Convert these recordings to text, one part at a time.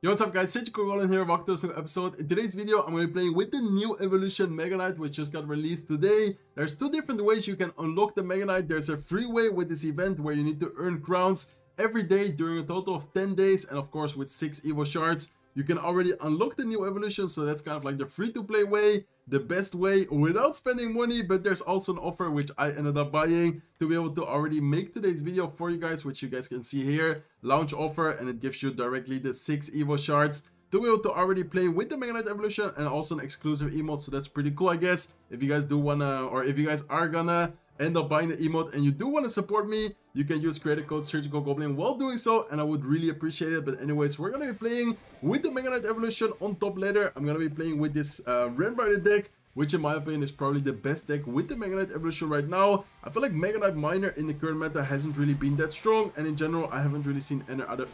Yo, what's up guys, Surgical Goblin here, welcome to this new episode. In today's video, I'm going to be playing with the new evolution Mega Knight, which just got released today. There's two different ways you can unlock the Mega Knight. There's a free way with this event where you need to earn crowns every day during a total of 10 days. And of course, with 6 Evo shards, you can already unlock the new evolution. So that's kind of like the free-to-play way, the best way without spending money. But there's also an offer, which I ended up buying to be able to already make today's video for you guys, which you guys can see here. Launch offer, and it gives you directly the 6 Evo shards to be able to already play with the Mega Knight evolution and also an exclusive emote. So that's pretty cool, I guess. If you guys do wanna, or if you guys are gonna end up buying the emote and you do want to support me, you can use creator code Surgical Goblin while doing so, and I would really appreciate it. But anyways, we're gonna be playing with the Mega Knight evolution on top ladder. I'm gonna be playing with this Ram Rider deck, which in my opinion is probably the best deck with the Mega Knight evolution right now. I feel like Mega Knight Minor in the current meta hasn't really been that strong, and in general I haven't really seen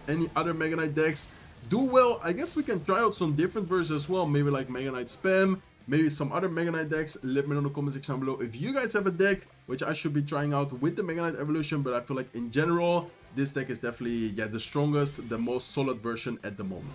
any other Mega Knight decks do well. I guess we can try out some different versions as well, maybe like Mega Knight Spam, maybe some other Mega Knight decks. Let me know in the comment section below if you guys have a deck which I should be trying out with the Mega Knight evolution. But I feel like in general, this deck is definitely, yeah, the strongest, the most solid version at the moment.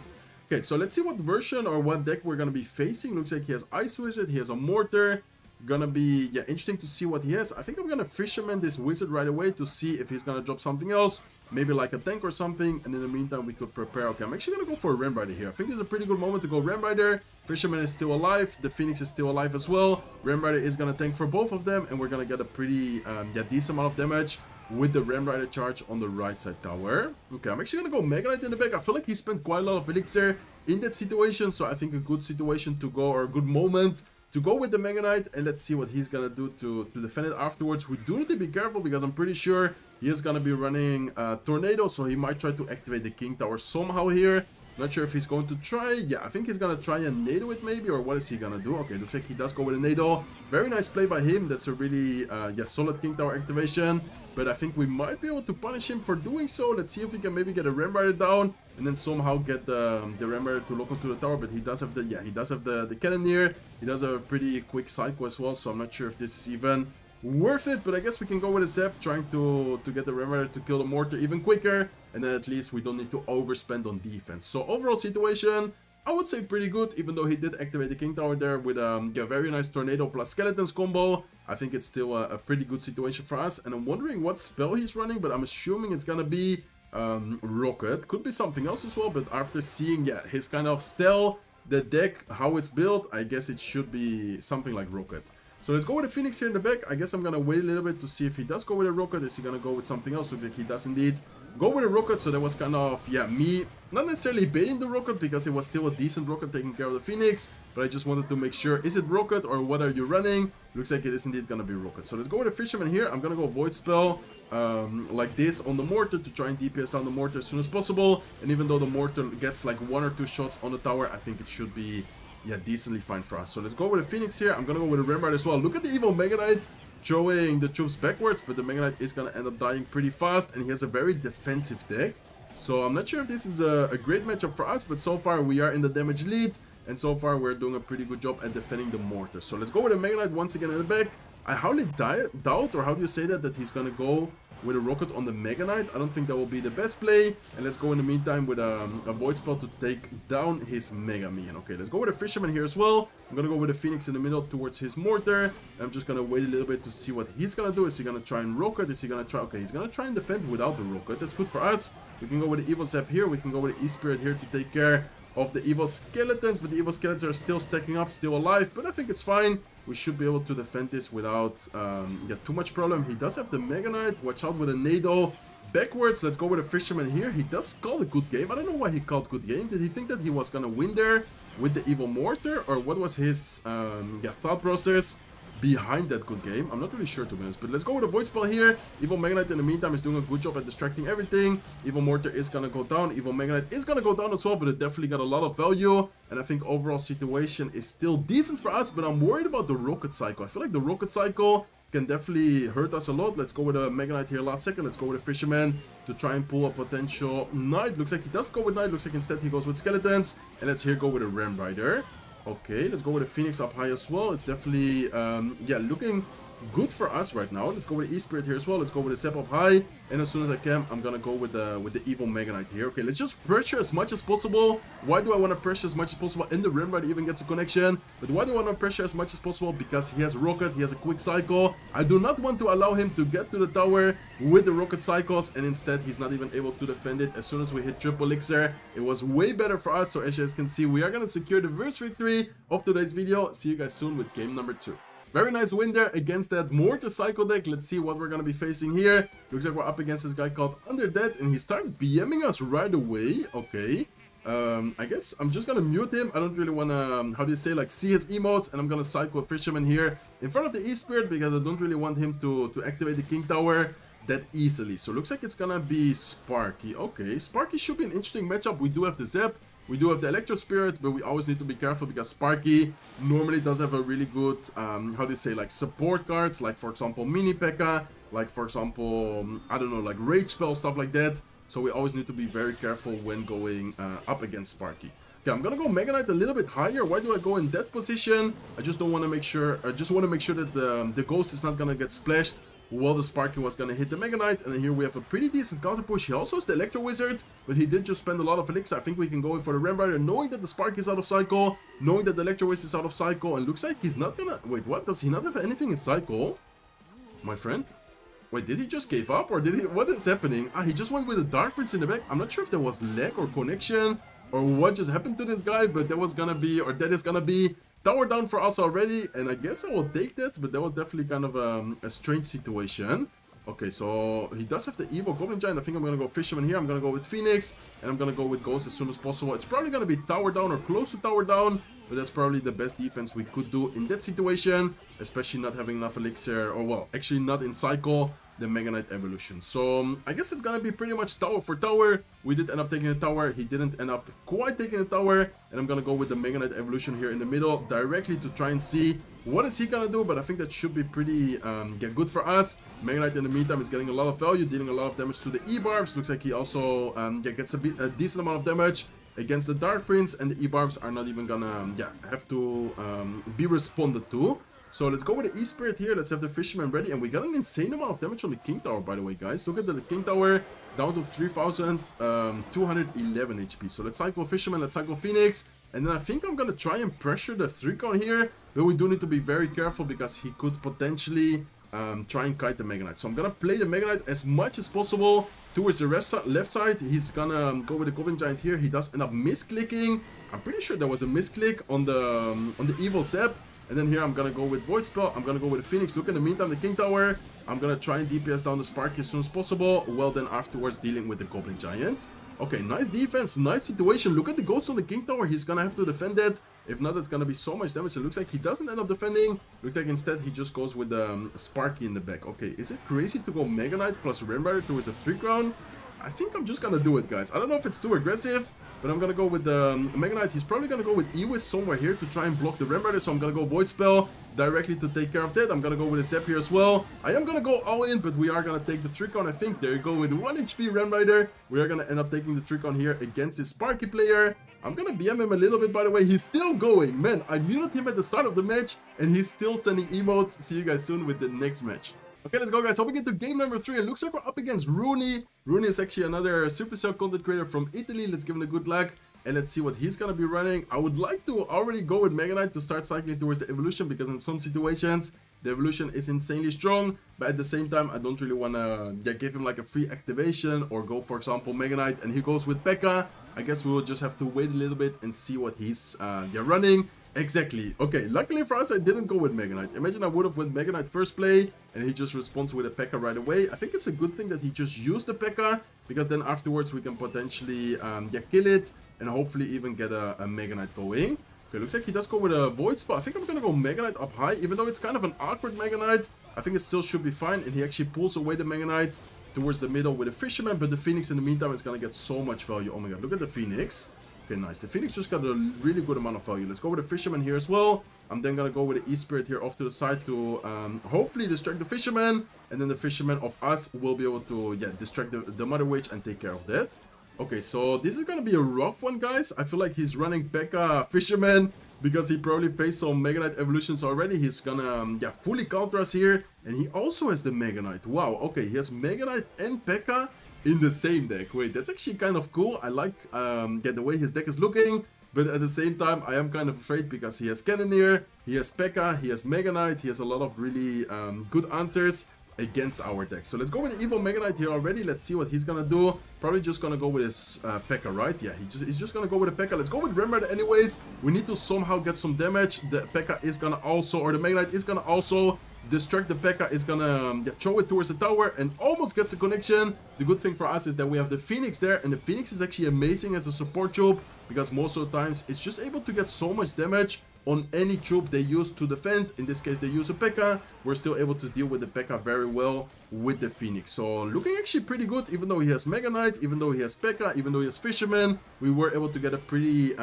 Okay, so let's see what version or what deck we're going to be facing. Looks like he has Ice Wizard, he has a Mortar. Gonna be, yeah, interesting to see what he has. I think I'm gonna Fisherman this Wizard right away to see if he's gonna drop something else, maybe like a tank or something. And in the meantime, we could prepare. Okay, I'm actually gonna go for a Ren Rider here. I think it's a pretty good moment to go Ren Rider. Fisherman is still alive, the Phoenix is still alive as well. Ren Rider is gonna tank for both of them, and we're gonna get a pretty yeah, decent amount of damage with the Ram Rider charge on the right side tower. Okay, I'm actually gonna go Mega Knight in the back. I feel like he spent quite a lot of elixir in that situation, so I think a good situation to go, or a good moment to go with the Mega Knight, and let's see what he's gonna do to defend it afterwards. We do need to be careful because I'm pretty sure he is gonna be running Tornado, so he might try to activate the King Tower somehow here. Not sure if he's going to try. Yeah, I think he's gonna try and nado it maybe, or what is he gonna do? Okay, looks like he does go with a nado. Very nice play by him. That's a really yeah, solid King Tower activation, but I think we might be able to punish him for doing so. Let's see if we can maybe get a Ram Rider down and then somehow get the Ram Rider to lock onto the tower. But he does have the, yeah, he does have the Cannoneer. He does have a pretty quick cycle as well, so I'm not sure if this is even worth it. But I guess we can go with a Zap, trying to get the Ram Rider to kill the Mortar even quicker, and then at least we don't need to overspend on defense. So overall situation, I would say pretty good, even though he did activate the King Tower there with a very nice Tornado plus Skeletons combo. I think it's still a pretty good situation for us, and I'm wondering what spell he's running, but I'm assuming it's gonna be Rocket. Could be something else as well, but after seeing, yeah, his kind of style, the deck, how it's built, I guess it should be something like Rocket. So let's go with the Phoenix here in the back. I guess I'm gonna wait a little bit to see if he does go with a Rocket. Is he gonna go with something else? Looks like he does indeed go with a Rocket. So that was kind of, yeah, me not necessarily baiting the Rocket, because it was still a decent Rocket taking care of the Phoenix, but I just wanted to make sure, is it Rocket or what are you running? Looks like it is indeed gonna be Rocket. So let's go with a Fisherman here. I'm gonna go Void Spell like this on the Mortar to try and DPS down the Mortar as soon as possible. And even though the Mortar gets like one or two shots on the tower, I think it should be, yeah, decently fine for us. So let's go with a Phoenix here. I'm gonna go with a Ram Rider as well. Look at the Evo Mega Knight throwing the troops backwards, but the Mega Knight is gonna end up dying pretty fast, and he has a very defensive deck. So I'm not sure if this is a great matchup for us, but so far we are in the damage lead, and so far we're doing a pretty good job at defending the Mortar. So let's go with a Mega Knight once again in the back. I highly doubt, or how do you say that, that he's gonna go with a Rocket on the Mega Knight. I don't think that will be the best play. And let's go in the meantime with a Void Spell to take down his Mega Minion. Okay, let's go with a Fisherman here as well. I'm gonna go with a Phoenix in the middle towards his Mortar. I'm just gonna wait a little bit to see what he's gonna do. Is he gonna try and Rocket? Is he gonna try? Okay, he's gonna try and defend without the Rocket. That's good for us. We can go with the Evo Zap here. We can go with the E-Spirit here to take care of the Evo Skeletons, but the Evo Skeletons are still stacking up, still alive, but I think it's fine. We should be able to defend this without get too much problem. He does have the Mega Knight. Watch out with a nado backwards. Let's go with a Fisherman here. He does call a good game. I don't know why he called good game. Did he think that he was gonna win there with the Evo Mortar, or what was his yeah, thought process behind that good game? I'm not really sure, to be honest. But let's go with a Void Spell here. Evo Mega Knight in the meantime is doing a good job at distracting everything. Evo Mortar is gonna go down. Evo Mega Knight is gonna go down as well, but it definitely got a lot of value. And I think overall situation is still decent for us, but I'm worried about the Rocket cycle. I feel like the Rocket cycle can definitely hurt us a lot. Let's go with a Mega Knight here last second. Let's go with a Fisherman to try and pull a potential Knight. Looks like he does go with Knight. Looks like instead he goes with Skeletons. And let's here go with a Ram Rider. Okay, let's go with a Phoenix up high as well. It's definitely, yeah, looking good for us right now. Let's go with the E-Spirit here as well. Let's go with the Zap up high. And as soon as I can, I'm gonna go with the Evo Mega Knight here. Okay, let's just pressure as much as possible. Why do I want to pressure as much as possible? And the Ram Rider even gets a connection. But why do I want to pressure as much as possible? Because he has Rocket, he has a quick cycle. I do not want to allow him to get to the tower with the Rocket cycles. And instead, he's not even able to defend it. As soon as we hit Triple Elixir, it was way better for us. So as you guys can see, we are gonna secure the first victory of today's video. See you guys soon with game number 2. Very nice win there against that Mortar cycle deck. Let's see what we're going to be facing here. Looks like we're up against this guy called Underdead, and he starts BMing us right away. Okay. I guess I'm just going to mute him. I don't really want to, how do you say, like, see his emotes. And I'm going to cycle Fisherman here in front of the E-Spirit because I don't really want him to activate the King Tower that easily. So looks like it's going to be Sparky. Okay. Sparky should be an interesting matchup. We do have the Zap. We do have the Electro Spirit, but we always need to be careful because Sparky normally does have a really good, how do you say, like support cards, like for example Mini P.E.K.K.A., like for example, I don't know, like Rage Spell, stuff like that. So we always need to be very careful when going up against Sparky. Okay, I'm gonna go Mega Knight a little bit higher. Why do I go in that position? I just don't want to make sure, I just want to make sure that the Ghost is not gonna get splashed while the Sparky was gonna hit the Mega Knight. And here we have a pretty decent counter push. He also has the Electro Wizard, but he did just spend a lot of elixir. I think we can go in for the Ram Rider, knowing that the Sparky is out of cycle, knowing that the Electro Wizard is out of cycle, and looks like he's not gonna... Wait, what? Does he not have anything in cycle? My friend? Wait, did he just give up, or did he... What is happening? Ah, he just went with a Dark Prince in the back. I'm not sure if there was lag or connection, or what just happened to this guy, but that was gonna be, or that is gonna be tower down for us already, and I guess I will take that, but that was definitely kind of a strange situation. Okay, so he does have the Evo Goblin Giant. I think I'm going to go Fisherman here. I'm going to go with Phoenix, and I'm going to go with Ghost as soon as possible. It's probably going to be tower down or close to tower down, but that's probably the best defense we could do in that situation, especially not having enough elixir, or well, actually not in cycle, the Mega Knight evolution. So I guess it's gonna be pretty much tower for tower. We did end up taking a tower. He didn't end up quite taking a tower, and I'm gonna go with the Mega Knight evolution here in the middle directly to try and see what is he gonna do. But I think that should be pretty good for us. Mega Knight in the meantime is getting a lot of value, dealing a lot of damage to the E Barbs. Looks like he also gets a decent amount of damage against the Dark Prince, and the E Barbs are not even gonna have to be responded to. So let's go with the E-Spirit here. Let's have the Fisherman ready. And we got an insane amount of damage on the King Tower, by the way, guys. Look at the King Tower down to 3,211 HP. So let's cycle Fisherman, let's cycle Phoenix. And then I think I'm going to try and pressure the 3-con here. But we do need to be very careful because he could potentially try and kite the Mega Knight. So I'm going to play the Mega Knight as much as possible towards the left side. He's going to go with the Goblin Giant here. He does end up misclicking. I'm pretty sure there was a misclick on the Evil Zap. And then here I'm going to go with Void Spell. I'm going to go with the Phoenix. Look, in the meantime, the King Tower. I'm going to try and DPS down the Sparky as soon as possible. Well, then afterwards dealing with the Goblin Giant. Okay, nice defense, nice situation. Look at the Ghost on the King Tower. He's going to have to defend that. If not, it's going to be so much damage. It looks like he doesn't end up defending. Looks like instead he just goes with the Sparky in the back. Okay, is it crazy to go Mega Knight plus Ren Rider towards the 3-crown? I think I'm just gonna do it, guys. I don't know if it's too aggressive, but I'm gonna go with the Mega Knight. He's probably gonna go with E-Wiz somewhere here to try and block the Ram Rider, so I'm gonna go Void Spell directly to take care of that. I'm gonna go with a Zap here as well. I am gonna go all in, but we are gonna take the 3-con, I think. There you go, with 1 HP Ram Rider. We are gonna end up taking the 3-con here against this Sparky player. I'm gonna BM him a little bit, by the way. He's still going. Man, I muted him at the start of the match, and he's still sending emotes. See you guys soon with the next match. Okay, let's go, guys. Hopping into game number 3. It looks like we're up against Rooney. Rooney is actually another Supercell content creator from Italy. Let's give him the good luck. And let's see what he's going to be running. I would like to already go with Mega Knight to start cycling towards the evolution, because in some situations, the evolution is insanely strong. But at the same time, I don't really want to give him like a free activation or go, for example, Mega Knight and he goes with Pekka. I guess we will just have to wait a little bit and see what he's running. Exactly. Okay, luckily for us, I didn't go with Mega Knight. Imagine I would have went Mega Knight first play, and he just responds with a Pekka right away. I think it's a good thing that he just used the Pekka, because then afterwards we can potentially kill it, and hopefully even get a Mega Knight going. Okay, looks like he does go with a Void Spell. I think I'm gonna go Mega Knight up high, even though it's kind of an awkward Mega Knight. I think it still should be fine, and he actually pulls away the Mega Knight towards the middle with a Fisherman, but the Phoenix in the meantime is gonna get so much value. Oh my god, look at the Phoenix. Okay, nice. The Phoenix just got a really good amount of value. Let's go with the Fisherman here as well. I'm then gonna go with the E-Spirit here off to the side to hopefully distract the Fisherman, and then the Fisherman of us will be able to distract the Mother Witch and take care of that. Okay, so this is gonna be a rough one, guys. I feel like he's running Pekka, Fisherman, because he probably faced some Mega Knight evolutions already. He's gonna yeah, fully counter us here, and he also has the Mega Knight. Wow, okay, he has Mega Knight and Pekka in the same deck. Wait, that's actually kind of cool. I like yeah, the way his deck is looking, but at the same time I am kind of afraid because he has Cannoneer, he has Pekka, he has Mega Knight, he has a lot of really good answers against our deck. So let's go with the Evo Mega Knight here already. Let's see what he's gonna do. Probably just gonna go with his Pekka, right? Yeah, he's just gonna go with the Pekka. Let's go with Ram Rider anyways. We need to somehow get some damage. The Pekka is gonna also, or the Mega Knight is gonna also distract the Pekka. Is gonna yeah, throw it towards the tower and almost gets a connection. The good thing for us is that we have the Phoenix there, and the Phoenix is actually amazing as a support troop because most of the times it's just able to get so much damage on any troop they use to defend. In this case, they use a Pekka. We're still able to deal with the Pekka very well with the Phoenix. So looking actually pretty good, even though he has Mega Knight, even though he has Pekka, even though he has Fisherman. We were able to get a pretty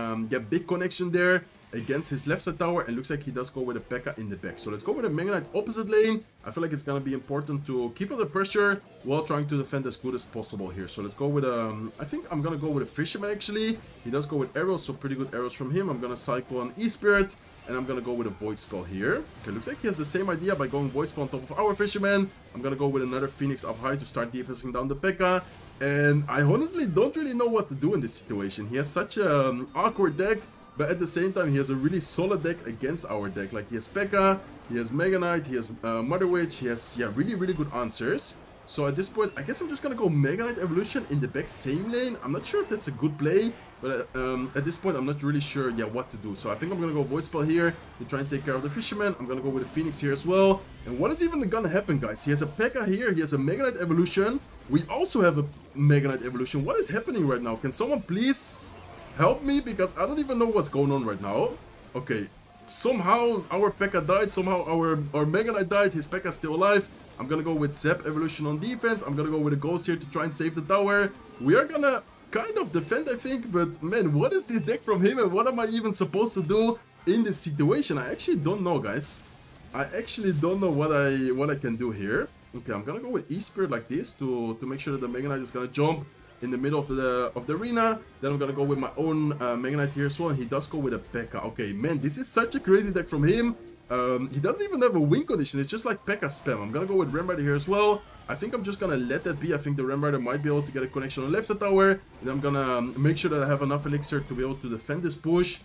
big connection there against his left side tower, and looks like he does go with a Pekka in the back. So let's go with a Mega Knight opposite lane. I feel like it's gonna be important to keep under pressure while trying to defend as good as possible here. So let's go with I think I'm gonna go with a Fisherman actually. He does go with arrows, so pretty good arrows from him. I'm gonna cycle an E-Spirit, and I'm gonna go with a Void Spell here. Okay, looks like he has the same idea by going Void Spell on top of our Fisherman. I'm gonna go with another Phoenix up high to start DPSing down the Pekka. And I honestly don't really know what to do in this situation. He has such an awkward deck, but at the same time, he has a really solid deck against our deck. Like, he has Pekka, he has Mega Knight, he has Mother Witch, he has, yeah, really, really good answers. So at this point, I guess I'm just gonna go Mega Knight Evolution in the back same lane. I'm not sure if that's a good play, but at this point, I'm not really sure, yeah, what to do. So I think I'm gonna go Void Spell here to try and take care of the Fisherman. I'm gonna go with the Phoenix here as well. And what is even gonna happen, guys? He has a Pekka here, he has a Mega Knight Evolution. We also have a Mega Knight Evolution. What is happening right now? Can someone please help me, because I don't even know what's going on right now. Okay, somehow our Pekka died, somehow our Mega Knight died, his Pekka's still alive. I'm gonna go with Zap Evolution on defense. I'm gonna go with a Ghost here to try and save the tower. We are gonna kind of defend, I think, but man, what is this deck from him, and what am I even supposed to do in this situation? I actually don't know, guys. I actually don't know what I can do here. Okay, I'm gonna go with E-Spirit like this to make sure that the Mega Knight is gonna jump in the middle of the arena. Then I'm gonna go with my own Mega Knight here as well, and he does go with a Pekka. Okay, man, this is such a crazy deck from him. He doesn't even have a win condition. It's just like Pekka spam. I'm gonna go with Ram Rider here as well. I think I'm just gonna let that be. I think the Ram Rider might be able to get a connection on left side tower, and I'm gonna make sure that I have enough elixir to be able to defend this push.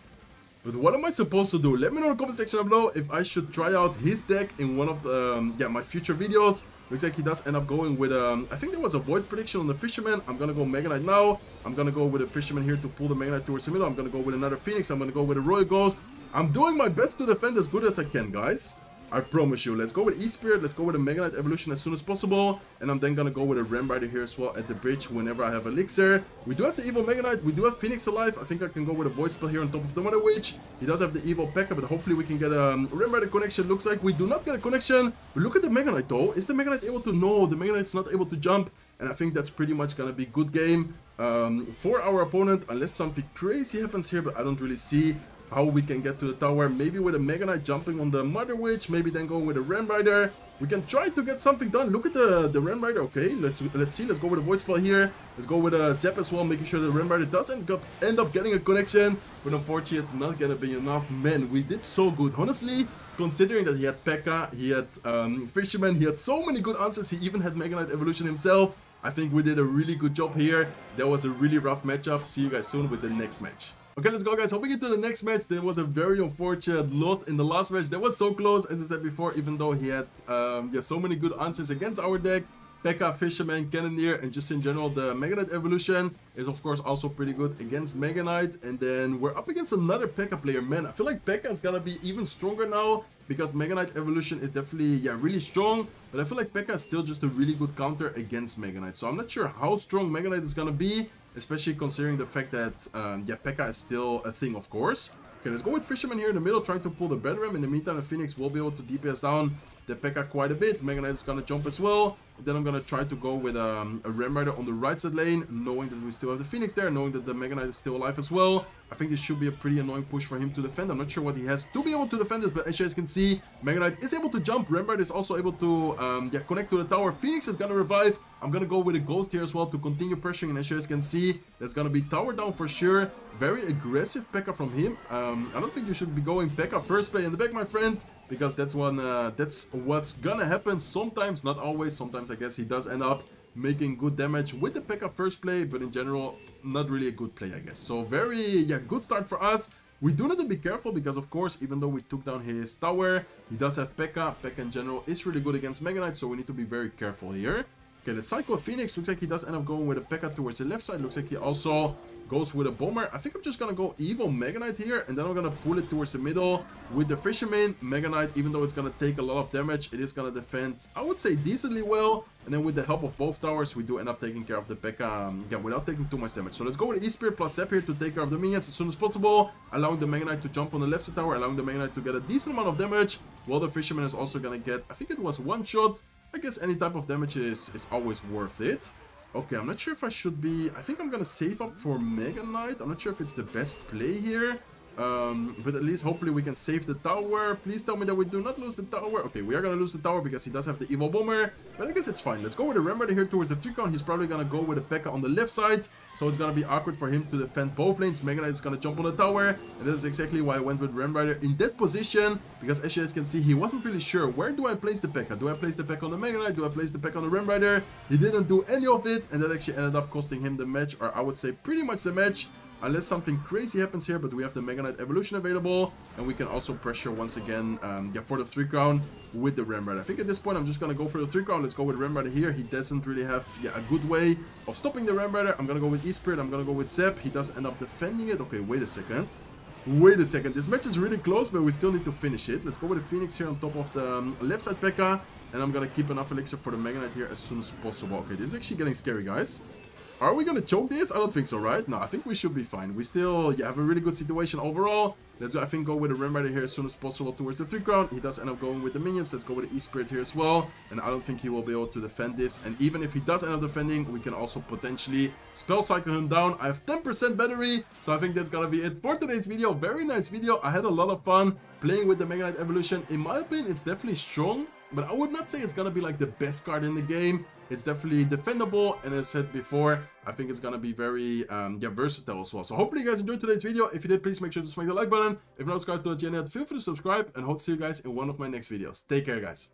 But what am I supposed to do? Let me know in the comment section down below if I should try out his deck in one of the, yeah, my future videos. Looks like he does end up going with, I think there was a Void prediction on the Fisherman. I'm gonna go Mega Knight now. I'm gonna go with a Fisherman here to pull the Mega Knight towards the middle. I'm gonna go with another Phoenix. I'm gonna go with a Royal Ghost. I'm doing my best to defend as good as I can, guys. I promise you. Let's go with E-Spirit. Let's go with a Mega Knight Evolution as soon as possible. And I'm then going to go with a Ram Rider here as well at the bridge whenever I have Elixir. We do have the Evo Mega Knight. We do have Phoenix alive. I think I can go with a Void Spell here on top of the Mother Witch. He does have the Evo Pekka, but hopefully we can get a Ram Rider connection. Looks like we do not get a connection. But look at the Mega Knight, though. Is the Mega Knight able to? No, the Mega Knight's not able to jump. And I think that's pretty much going to be good game for our opponent. Unless something crazy happens here, but I don't really see how we can get to the tower. Maybe with a Mega Knight jumping on the Mother Witch, maybe then going with a Ram Rider. We can try to get something done. Look at the Ram Rider. Okay, let's see. Let's go with a Void Spell here. Let's go with a Zap as well, making sure the Ram Rider doesn't end up getting a connection. But unfortunately, it's not gonna be enough. Man, we did so good, honestly. Considering that he had Pekka, he had Fisherman, he had so many good answers. He even had Mega Knight Evolution himself. I think we did a really good job here. That was a really rough matchup. See you guys soon with the next match. Okay, let's go, guys. Hopping into the next match. That was a very unfortunate loss in the last match. That was so close, as I said before, even though he had yeah, so many good answers against our deck. Pekka, Fisherman, Cannoneer, and just in general, the Mega Knight Evolution is, of course, also pretty good against Mega Knight. And then we're up against another Pekka player. Man, I feel like Pekka is gonna be even stronger now because Mega Knight Evolution is definitely, yeah, really strong. But I feel like Pekka is still just a really good counter against Mega Knight. So I'm not sure how strong Mega Knight is gonna be, especially considering the fact that, yeah, Pekka is still a thing, of course. Okay, let's go with Fisherman here in the middle, trying to pull the Bedram. In the meantime, the Phoenix will be able to DPS down the P.E.K.K.A. quite a bit. Mega Knight is gonna jump as well. Then I'm gonna try to go with a Ram Rider on the right side lane, knowing that we still have the Phoenix there, knowing that the Mega Knight is still alive as well. I think this should be a pretty annoying push for him to defend. I'm not sure what he has to be able to defend it, but as you guys can see, Mega Knight is able to jump. Ram Rider is also able to connect to the tower. Phoenix is gonna revive. I'm gonna go with a Ghost here as well to continue pressuring, and as you guys can see, that's gonna be tower down for sure. Very aggressive P.E.K.K.A. from him. I don't think you should be going P.E.K.K.A. first play in the back, my friend, because that's what's gonna happen sometimes, not always. Sometimes I guess he does end up making good damage with the P.E.K.K.A. first play, but in general, not really a good play, I guess. So good start for us. We do need to be careful because, of course, even though we took down his tower, he does have P.E.K.K.A. P.E.K.K.A. in general is really good against Mega Knight, so we need to be very careful here. Okay, let's cycle Phoenix. Looks like he does end up going with a P.E.K.K.A. towards the left side. Looks like he also goes with a Bomber. I think I'm just gonna go Evo Mega Knight here, and then I'm gonna pull it towards the middle with the Fisherman. Mega Knight, even though it's gonna take a lot of damage, it is gonna defend, I would say, decently well. And then with the help of both towers, we do end up taking care of the P.E.K.K.A. Without taking too much damage. So let's go with E-Spirit plus Zap here to take care of the minions as soon as possible, allowing the Mega Knight to jump on the left side tower, allowing the Mega Knight to get a decent amount of damage, while the Fisherman is also gonna get, I think it was one shot. I guess any type of damage is always worth it. Okay, I'm not sure if I should be... I think I'm gonna save up for Mega Knight. I'm not sure if it's the best play here. But at least hopefully we can save the tower. Please tell me that we do not lose the tower. Okay, we are gonna lose the tower because he does have the Evo Bomber. But I guess it's fine. Let's go with the Ram Rider here towards the 3-count. He's probably gonna go with a P.E.K.K.A. on the left side. So it's gonna be awkward for him to defend both lanes. Mega Knight is gonna jump on the tower. And that is exactly why I went with Ram Rider in that position. Because as you guys can see, he wasn't really sure. Where do I place the P.E.K.K.A.? Do I place the P.E.K.K.A. on the Mega Knight? Do I place the P.E.K.K.A. on the Ram Rider? He didn't do any of it. And that actually ended up costing him the match. Or I would say pretty much the match. Unless something crazy happens here, but we have the Mega Knight Evolution available, and we can also pressure once again for the 3-crown with the Ram Rider. I think at this point I'm just gonna go for the 3-crown. Let's go with Ram Rider here. He doesn't really have a good way of stopping the Ram Rider. I'm gonna go with E-Spirit. I'm gonna go with Zap. He does end up defending it. Okay, wait a second. Wait a second. This match is really close, but we still need to finish it. Let's go with the Phoenix here on top of the left side P.E.K.K.A. And I'm gonna keep enough elixir for the Mega Knight here as soon as possible. Okay, this is actually getting scary, guys. Are we gonna choke this? I don't think so, right? No, I think we should be fine. We still have a really good situation overall. Let's, I think, go with a Ram Rider here as soon as possible towards the 3-crown. He does end up going with the minions. Let's go with the E-Spirit here as well. And I don't think he will be able to defend this. And even if he does end up defending, we can also potentially spell cycle him down. I have 10% battery. So I think that's gonna be it for today's video. Very nice video. I had a lot of fun playing with the Mega Knight Evolution. In my opinion, it's definitely strong. But I would not say it's gonna be like the best card in the game. It's definitely defendable, and as I said before, I think it's gonna be very versatile as well. So hopefully you guys enjoyed today's video. If you did, please make sure to smack the like button. If you're not subscribed to the channel, feel free to subscribe, and hope to see you guys in one of my next videos. Take care, guys.